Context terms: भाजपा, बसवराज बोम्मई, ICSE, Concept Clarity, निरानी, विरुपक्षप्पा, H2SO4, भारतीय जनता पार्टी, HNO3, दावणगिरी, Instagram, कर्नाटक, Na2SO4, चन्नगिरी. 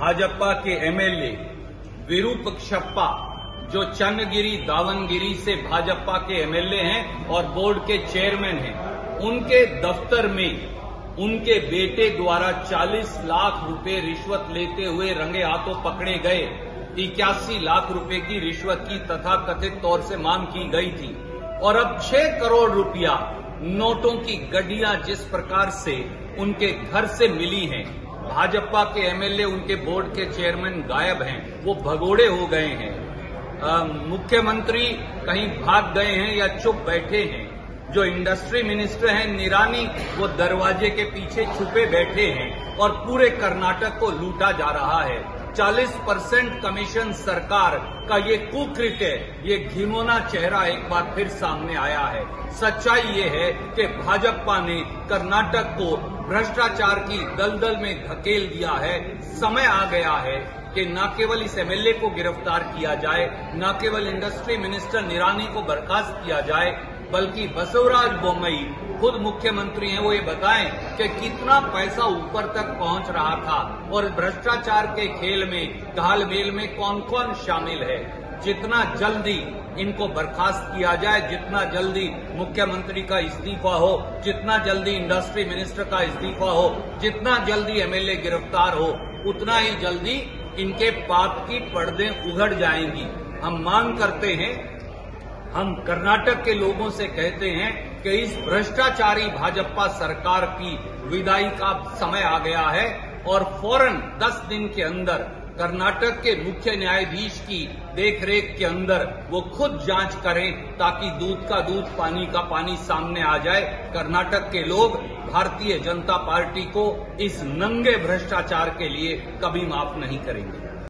भाजपा के एमएलए विरुपक्षप्पा जो चन्नगिरी दावणगिरी से भाजपा के एमएलए हैं और बोर्ड के चेयरमैन हैं, उनके दफ्तर में उनके बेटे द्वारा 40 लाख रुपए रिश्वत लेते हुए रंगे हाथों पकड़े गए। 81 लाख रुपए की रिश्वत की तथाकथित तौर से मांग की गई थी और अब 6 करोड़ रुपया नोटों की गड्डियां जिस प्रकार से उनके घर से मिली हैं, भाजपा के एमएलए उनके बोर्ड के चेयरमैन गायब हैं, वो भगोड़े हो गए हैं। मुख्यमंत्री कहीं भाग गए हैं या चुप बैठे हैं। जो इंडस्ट्री मिनिस्टर हैं निरानी, वो दरवाजे के पीछे छुपे बैठे हैं और पूरे कर्नाटक को लूटा जा रहा है। 40% कमीशन सरकार का ये कुकृत्य, ये घिनौना चेहरा एक बार फिर सामने आया है। सच्चाई ये है कि भाजपा ने कर्नाटक को भ्रष्टाचार की दलदल में धकेल दिया है। समय आ गया है कि न केवल इस एमएलए को गिरफ्तार किया जाए, न केवल इंडस्ट्री मिनिस्टर निरानी को बर्खास्त किया जाए, बल्कि बसवराज बोम्मई खुद मुख्यमंत्री हैं, वो ये बताएं कि कितना पैसा ऊपर तक पहुंच रहा था और भ्रष्टाचार के खेल में, घालमेल में कौन कौन शामिल है। जितना जल्दी इनको बर्खास्त किया जाए, जितना जल्दी मुख्यमंत्री का इस्तीफा हो, जितना जल्दी इंडस्ट्री मिनिस्टर का इस्तीफा हो, जितना जल्दी एमएलए गिरफ्तार हो, उतना ही जल्दी इनके पाप की पर्दे उघड़ जाएंगी। हम मांग करते हैं, हम कर्नाटक के लोगों से कहते हैं कि इस भ्रष्टाचारी भाजपा सरकार की विदाई का समय आ गया है और फौरन 10 दिन के अंदर कर्नाटक के मुख्य न्यायाधीश की देखरेख के अंदर वो खुद जांच करें, ताकि दूध का दूध, पानी का पानी सामने आ जाए। कर्नाटक के लोग भारतीय जनता पार्टी को इस नंगे भ्रष्टाचार के लिए कभी माफ नहीं करेंगे।